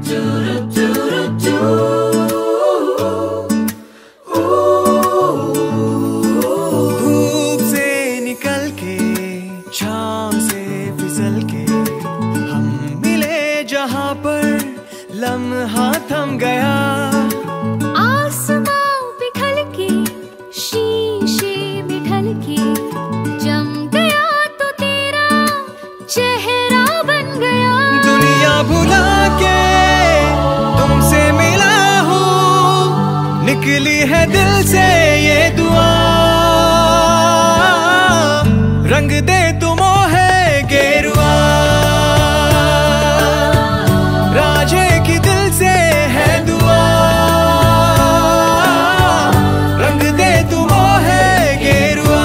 धूप से निकल के छांव से फिसल के हम मिले जहां पर लम्हा थम गया। आसमां पिघल के शीशे में ढल के जम गया तो तेरा चेहरा बन गया। दुनिया भुला के निकली है दिल से ये दुआ, रंग दे तू मोहे गेरुआ। राजे की दिल से है दुआ, रंग दे तू मोहे गेरुआ।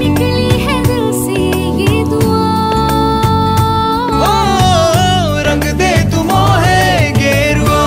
निकली है दिल से ये दुआ, ओ रंग दे तू मोहे गेरुआ।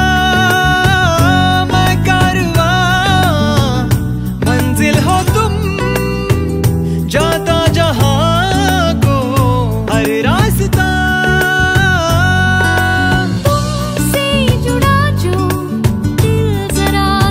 निकली है दिल से ये दुआ,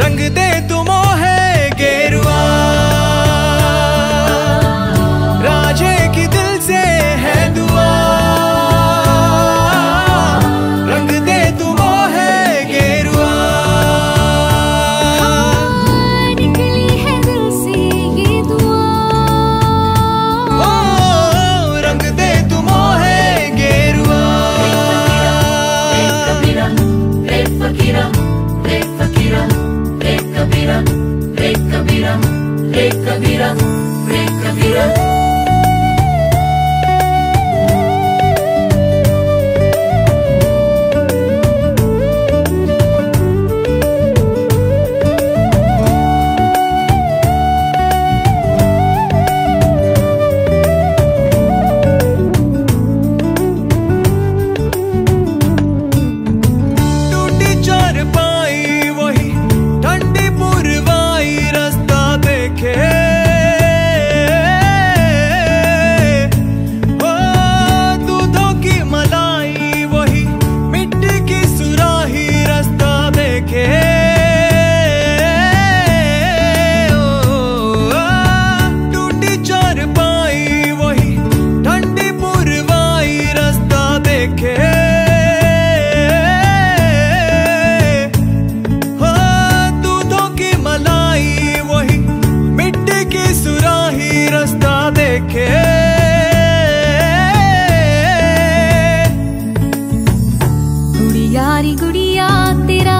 रंग दे तू मोहे गेरुआ। राजे की दिल से है दुआ, रंग दे तू मोहे गेरुआ। निकली है दिल से ये दुआ, ओ रंग दे तू मोहे गेरुआ। गुड़ियारी गुड़िया तेरा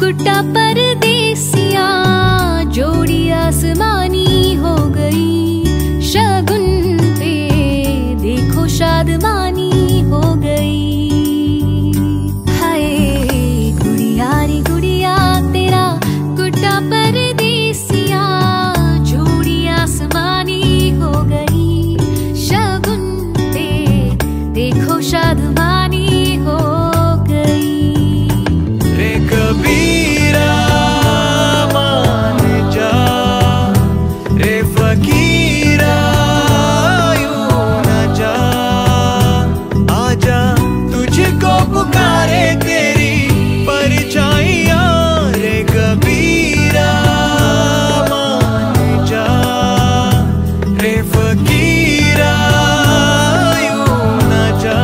गुड्डा परदेसिया, जोड़ी आसमानी हो गई शगुन पे, देखो शादमानी हो गई। हाय गुड़ियारी गुड़िया तेरा गुड्डा परदेसिया, जोड़ी आसमानी हो गई शगुन पे, देखो शादमानी हो गई। रे कबीरा मान जा, रे फकीरा यूं न जा। आजा तुझको पुकारे तेरी परछाइयां। रे कबीरा मान जा, रे फकीरा यूं न जा।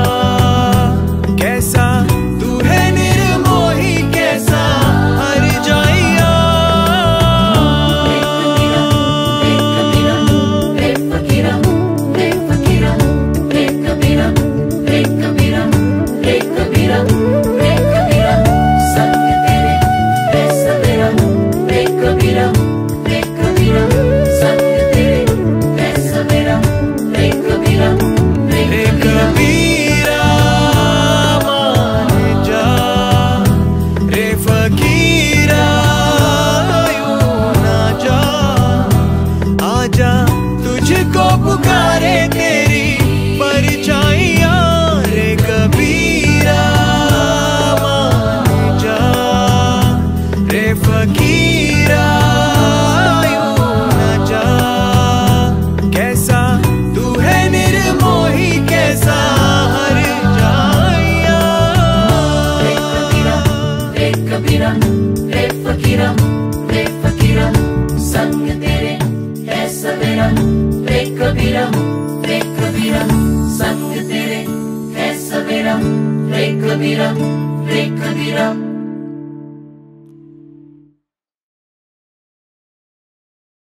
कैसा तू है निर्मोही, कैसा हर जाइया। कबीरा संग तेरे है सवेरा, रे कबीरा